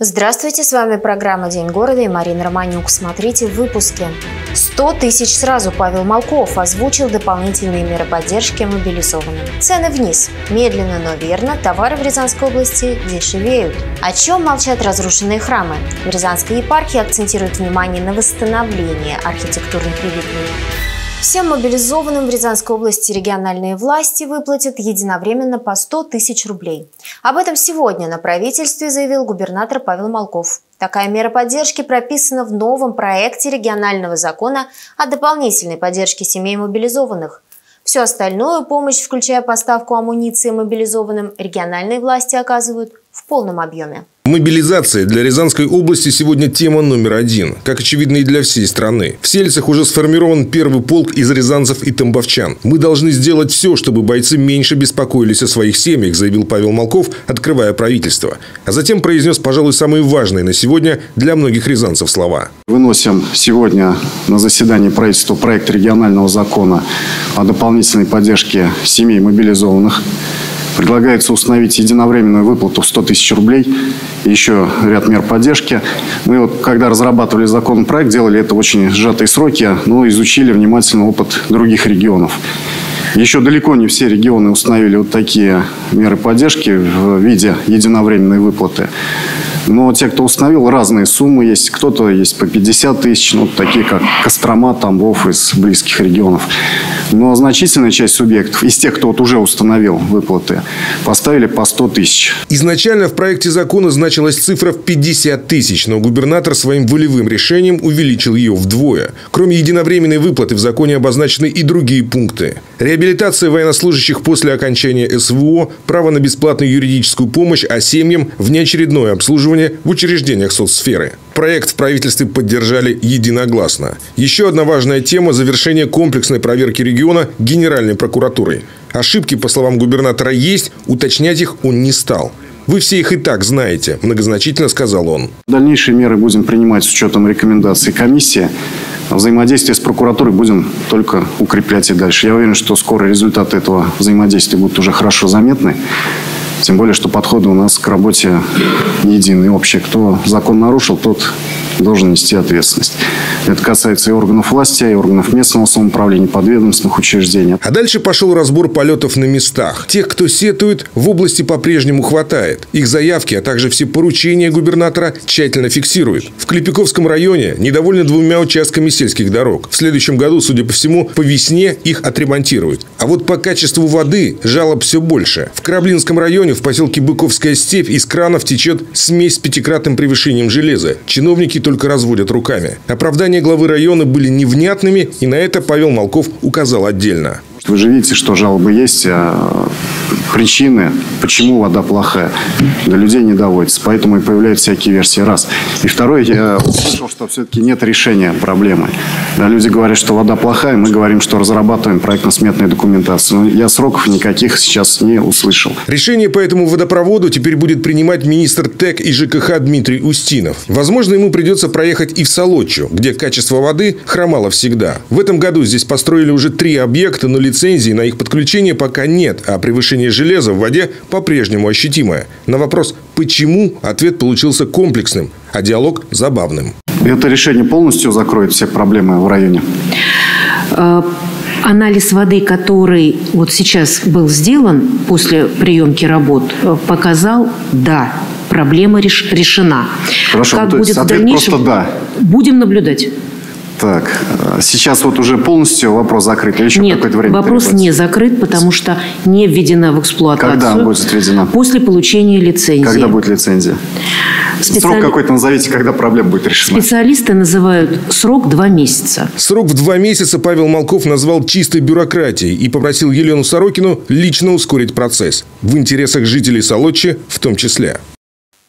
Здравствуйте, с вами программа «День города» и Марина Романюк. Смотрите в выпуске. 100 тысяч сразу Павел Малков озвучил дополнительные меры поддержки мобилизованным. Цены вниз. Медленно, но верно, товары в Рязанской области дешевеют. О чем молчат разрушенные храмы? В Рязанской епархии акцентируют внимание на восстановлении архитектурных реликвий. Всем мобилизованным в Рязанской области региональные власти выплатят единовременно по 100 тысяч рублей. Об этом сегодня на правительстве заявил губернатор Павел Малков. Такая мера поддержки прописана в новом проекте регионального закона о дополнительной поддержке семей мобилизованных. Всю остальную помощь, включая поставку амуниции мобилизованным, региональные власти оказывают в полном объеме. Мобилизация для Рязанской области сегодня тема номер один, как очевидно и для всей страны. В Сельцах уже сформирован первый полк из рязанцев и тамбовчан. Мы должны сделать все, чтобы бойцы меньше беспокоились о своих семьях, заявил Павел Малков, открывая правительство. А затем произнес, пожалуй, самые важные на сегодня для многих рязанцев слова. Выносим сегодня на заседание правительства проект регионального закона о дополнительной поддержке семей мобилизованных. Предлагается установить единовременную выплату в 100 тысяч рублей и еще ряд мер поддержки. Мы вот, когда разрабатывали законопроект, делали это в очень сжатые сроки, но изучили внимательно опыт других регионов. Еще далеко не все регионы установили вот такие меры поддержки в виде единовременной выплаты. Но те, кто установил, разные суммы есть. Кто-то есть по 50 тысяч, ну, такие как Кострома, Тамбов из близких регионов. Но значительная часть субъектов из тех, кто вот уже установил выплаты, поставили по 100 тысяч. Изначально в проекте закона значилась цифра в 50 тысяч, но губернатор своим волевым решением увеличил ее вдвое. Кроме единовременной выплаты в законе обозначены и другие пункты. Реабилитация военнослужащих после окончания СВО, право на бесплатную юридическую помощь, а семьям внеочередное обслуживание в учреждениях соцсферы. Проект в правительстве поддержали единогласно. Еще одна важная тема – завершение комплексной проверки региона Генеральной прокуратурой. Ошибки, по словам губернатора, есть, уточнять их он не стал. Вы все их и так знаете, многозначительно сказал он. Дальнейшие меры будем принимать с учетом рекомендаций комиссии. Взаимодействие с прокуратурой будем только укреплять и дальше. Я уверен, что скоро результаты этого взаимодействия будут уже хорошо заметны. Тем более, что подходы у нас к работе не единые, общие. Кто закон нарушил, тот должен нести ответственность. Это касается и органов власти, и органов местного самоуправления, подведомственных учреждений. А дальше пошел разбор полетов на местах. Тех, кто сетует, в области по-прежнему хватает. Их заявки, а также все поручения губернатора тщательно фиксируют. В Клепиковском районе недовольны двумя участками сельских дорог. В следующем году, судя по всему, по весне их отремонтируют. А вот по качеству воды жалоб все больше. В Краблинском районе, в поселке Быковская степь, из кранов течет смесь с пятикратным превышением железа. Чиновники только разводят руками. Оправдания главы района были невнятными, и на это Павел Малков указал отдельно. Вы же видите, что жалобы есть, а причины, почему вода плохая, до людей не доводится. Поэтому и появляются всякие версии. Раз. И второе, я услышал, что все-таки нет решения проблемы. Да, люди говорят, что вода плохая, мы говорим, что разрабатываем проектно-сметную документацию. Но я сроков никаких сейчас не услышал. Решение по этому водопроводу теперь будет принимать министр ТЭК и ЖКХ Дмитрий Устинов. Возможно, ему придется проехать и в Солочью, где качество воды хромало всегда. В этом году здесь построили уже 3 объекта, но лицензии на их подключение пока нет, а превышение железа в воде по-прежнему ощутимое. На вопрос «почему?» ответ получился комплексным, а диалог забавным. Это решение полностью закроет все проблемы в районе? Анализ воды, который вот сейчас был сделан после приемки работ, показал «да». Проблема решена. Хорошо, как будет в дальнейшем, да. Будем наблюдать. Так, сейчас вот уже полностью вопрос закрыт? Или еще какое-то время? Нет, вопрос не закрыт, потому что не введена в эксплуатацию. Когда будет введена? После получения лицензии. Когда будет лицензия? Срок какой-то назовите, когда проблема будет решена. Специалисты называют срок 2 месяца. Срок в 2 месяца Павел Малков назвал чистой бюрократией и попросил Елену Сорокину лично ускорить процесс. В интересах жителей Солочи в том числе.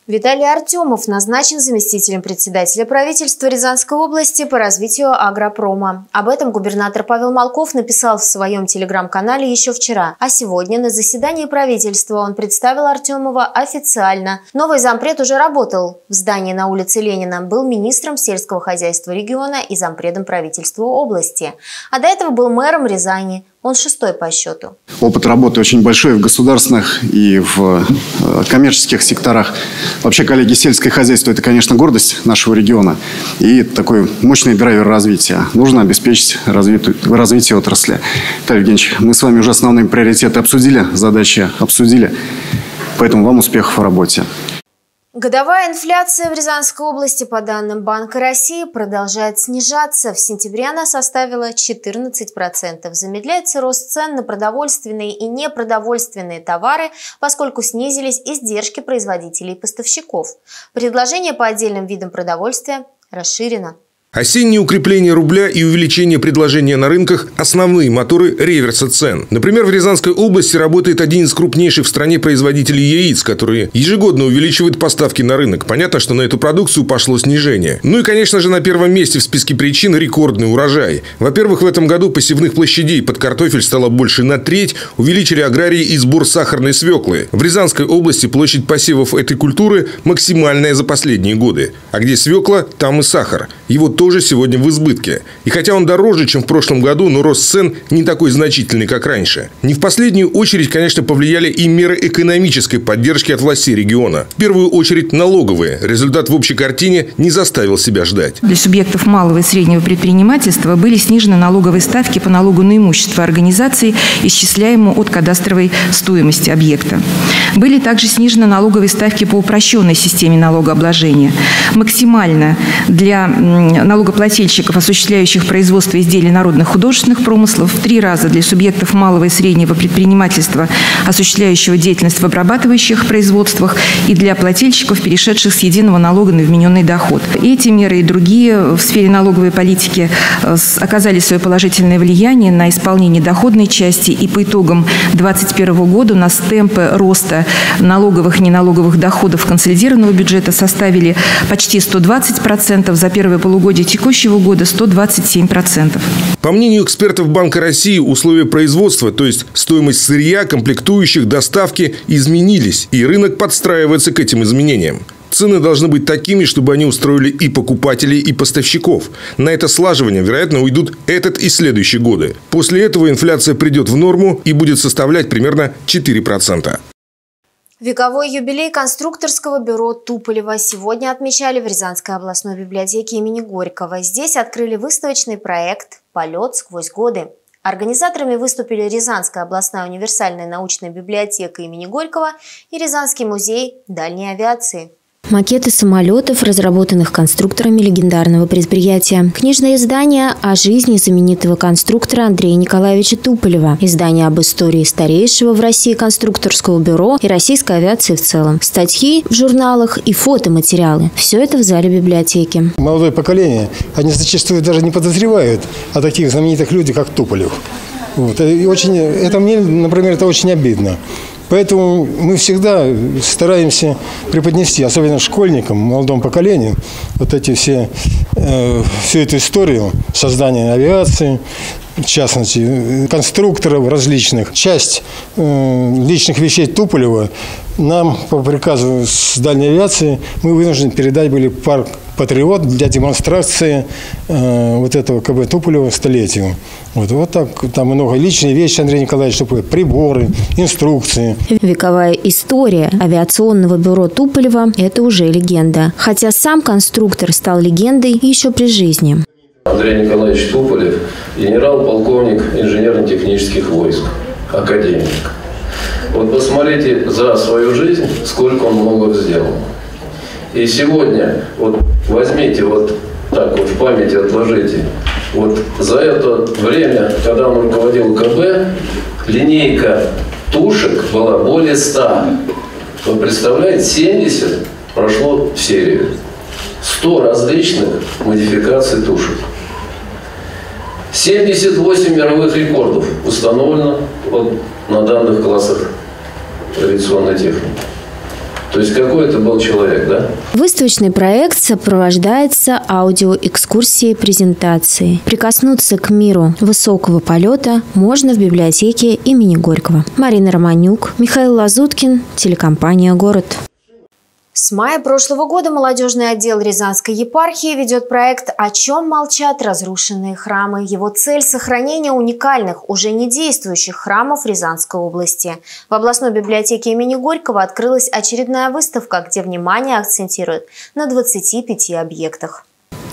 Виталий Артемов назначен заместителем председателя правительства Рязанской области по развитию агропрома. Об этом губернатор Павел Малков написал в своем телеграм-канале еще вчера. А сегодня на заседании правительства он представил Артемова официально. Новый зампред уже работал в здании на улице Ленина, был министром сельского хозяйства региона и зампредом правительства области. А до этого был мэром Рязани. Он шестой по счету. Опыт работы очень большой в государственных и в коммерческих секторах. Вообще, коллеги, сельское хозяйство – это, конечно, гордость нашего региона. И такой мощный драйвер развития. Нужно обеспечить развитие отрасли. Виталий Евгеньевич, мы с вами уже основные приоритеты обсудили, задачи обсудили. Поэтому вам успехов в работе. Годовая инфляция в Рязанской области, по данным Банка России, продолжает снижаться. В сентябре она составила 14%. Замедляется рост цен на продовольственные и непродовольственные товары, поскольку снизились издержки производителей и поставщиков. Предложение по отдельным видам продовольствия расширено. Осеннее укрепление рубля и увеличение предложения на рынках – основные моторы реверса цен. Например, в Рязанской области работает один из крупнейших в стране производителей яиц, которые ежегодно увеличивают поставки на рынок. Понятно, что на эту продукцию пошло снижение. Ну и, конечно же, на первом месте в списке причин рекордный урожай. Во-первых, в этом году посевных площадей под картофель стало больше на треть, увеличили аграрии и сбор сахарной свеклы. В Рязанской области площадь посевов этой культуры максимальная за последние годы. А где свекла, там и сахар. Его тоже сегодня в избытке. И хотя он дороже, чем в прошлом году, но рост цен не такой значительный, как раньше. Не в последнюю очередь, конечно, повлияли и меры экономической поддержки от властей региона. В первую очередь налоговые. Результат в общей картине не заставил себя ждать. Для субъектов малого и среднего предпринимательства были снижены налоговые ставки по налогу на имущество организации, исчисляемому от кадастровой стоимости объекта. Были также снижены налоговые ставки по упрощенной системе налогообложения. Максимально для налогоплательщиков, осуществляющих производство изделий народных художественных промыслов, в 3 раза для субъектов малого и среднего предпринимательства, осуществляющего деятельность в обрабатывающих производствах, и для плательщиков, перешедших с единого налога на вмененный доход. Эти меры и другие в сфере налоговой политики оказали свое положительное влияние на исполнение доходной части, и по итогам 2021 года у нас темпы роста налоговых и неналоговых доходов консолидированного бюджета составили почти 120%, за первое полугодие текущего года 127%. По мнению экспертов Банка России, условия производства, то есть стоимость сырья, комплектующих, доставки, изменились, и рынок подстраивается к этим изменениям. Цены должны быть такими, чтобы они устроили и покупателей, и поставщиков. На это слаживание, вероятно, уйдут этот и следующие годы. После этого инфляция придет в норму и будет составлять примерно 4%. Вековой юбилей конструкторского бюро Туполева сегодня отмечали в Рязанской областной библиотеке имени Горького. Здесь открыли выставочный проект «Полет сквозь годы». Организаторами выступили Рязанская областная универсальная научная библиотека имени Горького и Рязанский музей дальней авиации. Макеты самолетов, разработанных конструкторами легендарного предприятия. Книжное издание о жизни знаменитого конструктора Андрея Николаевича Туполева. Издание об истории старейшего в России конструкторского бюро и российской авиации в целом. Статьи в журналах и фотоматериалы. Все это в зале библиотеки. Молодое поколение, они зачастую даже не подозревают о таких знаменитых людях, как Туполев. Вот. И очень, это мне, например, это очень обидно. Поэтому мы всегда стараемся преподнести, особенно школьникам, молодому поколению, вот эти всю эту историю создания авиации, в частности, конструкторов различных. Часть личных вещей Туполева нам по приказу с дальней авиации мы вынуждены передать были в парк «Патриот» для демонстрации вот этого КБ Туполева столетию. Вот так там много личные вещи Андрея Николаевича Туполева, приборы, инструкции. Вековая история авиационного бюро Туполева – это уже легенда. Хотя сам конструктор стал легендой еще при жизни. Андрей Николаевич Туполев – генерал-полковник инженерно-технических войск, академик. Вот посмотрите за свою жизнь, сколько он много сделал. И сегодня, вот возьмите, вот так вот в памяти отложите, вот за это время, когда он руководил КБ, линейка тушек была более 100. Вы представляете, 70 прошло в серию. 100 различных модификаций тушек. 78 мировых рекордов установлено вот на данных классах авиационной техники. То есть какой это был человек, да? Выставочный проект сопровождается аудиоэкскурсией презентации. Прикоснуться к миру высокого полета можно в библиотеке имени Горького. Марина Романюк, Михаил Лазуткин, телекомпания «Город». С мая прошлого года молодежный отдел Рязанской епархии ведет проект «О чем молчат разрушенные храмы». Его цель – сохранение уникальных, уже не действующих храмов Рязанской области. В областной библиотеке имени Горького открылась очередная выставка, где внимание акцентируют на 25 объектах.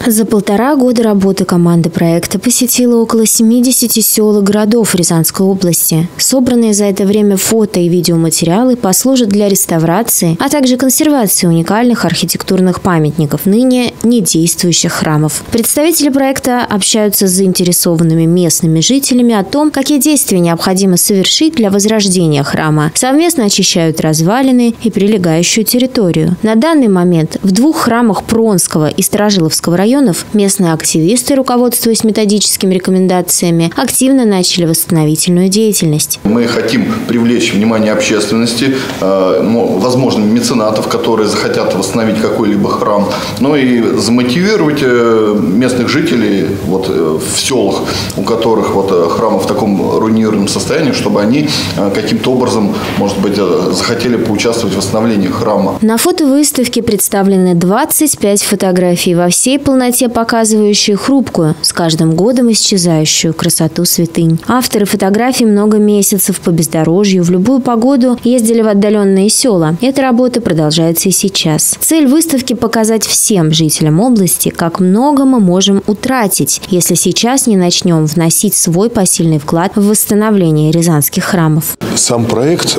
За полтора года работы команда проекта посетила около 70 сел и городов Рязанской области. Собранные за это время фото и видеоматериалы послужат для реставрации, а также консервации уникальных архитектурных памятников, ныне недействующих храмов. Представители проекта общаются с заинтересованными местными жителями о том, какие действия необходимо совершить для возрождения храма. Совместно очищают развалины и прилегающую территорию. На данный момент в двух храмах Пронского и Старожиловского района местные активисты, руководствуясь методическими рекомендациями, активно начали восстановительную деятельность. Мы хотим привлечь внимание общественности, возможно, меценатов, которые захотят восстановить какой-либо храм, но и замотивировать местных жителей в селах, у которых храмы в таком руинированном состоянии, чтобы они каким-то образом, может быть, захотели поучаствовать в восстановлении храма. На фотовыставке представлены 25 фотографий во всей полноте, показывающие хрупкую, с каждым годом исчезающую красоту святынь. Авторы фотографий много месяцев по бездорожью в любую погоду ездили в отдаленные села. Эта работа продолжается и сейчас. Цель выставки – показать всем жителям области, как много мы можем утратить, если сейчас не начнем вносить свой посильный вклад в восстановление рязанских храмов. Сам проект,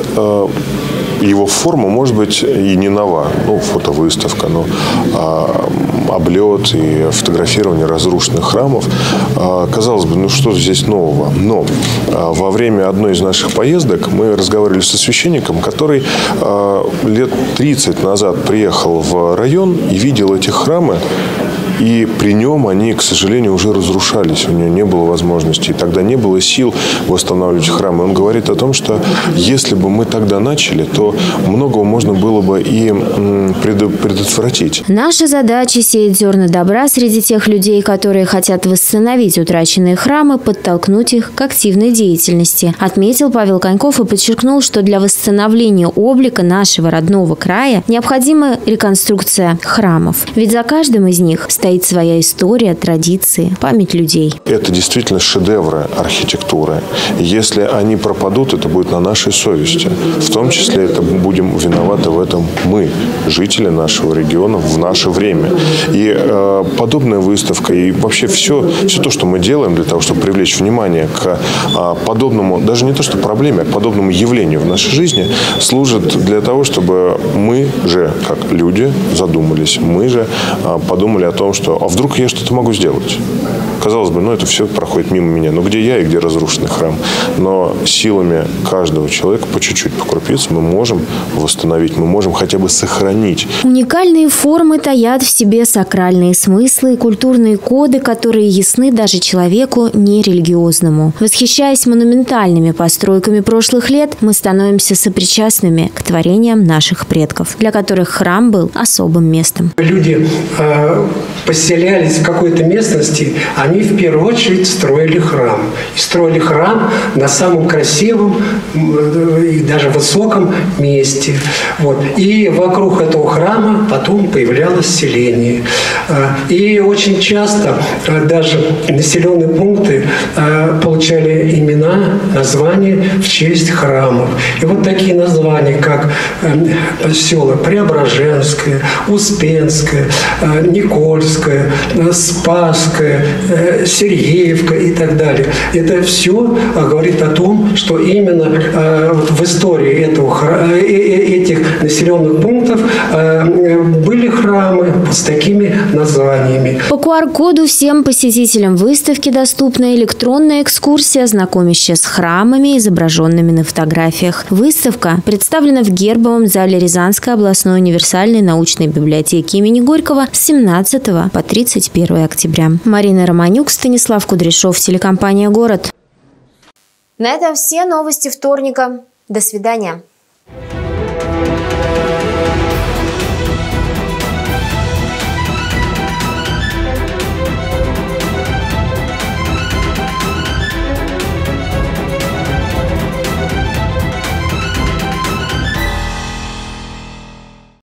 его форма, может быть, и не нова. Фотовыставка, облет и фотографирование разрушенных храмов. Казалось бы, что здесь нового? Но во время одной из наших поездок мы разговаривали со священником, который лет 30 назад приехал в район и видел эти храмы. И при нем они, к сожалению, уже разрушались. У него не было возможности. И тогда не было сил восстанавливать храмы. Он говорит о том, что если бы мы тогда начали, то многого можно было бы и предотвратить. Наша задача – сеять зерна добра среди тех людей, которые хотят восстановить утраченные храмы, подтолкнуть их к активной деятельности, отметил Павел Коньков и подчеркнул, что для восстановления облика нашего родного края необходима реконструкция храмов. Ведь за каждым из них стоит своя история, традиции, память людей. Это действительно шедевры архитектуры. Если они пропадут, это будет на нашей совести. В том числе это будем виноваты в этом мы, жители нашего региона, в наше время. И подобная выставка, и вообще все то, что мы делаем для того, чтобы привлечь внимание к подобному, даже не то что проблеме, а к подобному явлению в нашей жизни, служит для того, чтобы мы же, как люди, задумались, мы же подумали о том, что а вдруг я что-то могу сделать. Казалось бы, это все проходит мимо меня. Где я и где разрушенный храм? Но силами каждого человека по чуть-чуть, по крупице мы можем восстановить, мы можем хотя бы сохранить. Уникальные формы таят в себе сакральные смыслы и культурные коды, которые ясны даже человеку нерелигиозному. Восхищаясь монументальными постройками прошлых лет, мы становимся сопричастными к творениям наших предков, для которых храм был особым местом. Люди поселялись в какой-то местности, они в первую очередь строили храм. И строили храм на самом красивом и даже высоком месте. И вокруг этого храма потом появлялось селение. И очень часто даже населенные пункты получали имена, названия в честь храмов. И такие названия, как села Преображенское, Успенское, Никольская, Спасская, Сергеевка и так далее. Это все говорит о том, что именно в истории этих населенных пунктов были храмы с такими названиями. По QR-коду всем посетителям выставки доступна электронная экскурсия, знакомящая с храмами, изображенными на фотографиях. Выставка представлена в гербовом зале Рязанской областной универсальной научной библиотеки имени Горького с 17 по 31 октября. Марина Романюк, Станислав Кудряшов, телекомпания «Город». На этом все новости вторника. До свидания.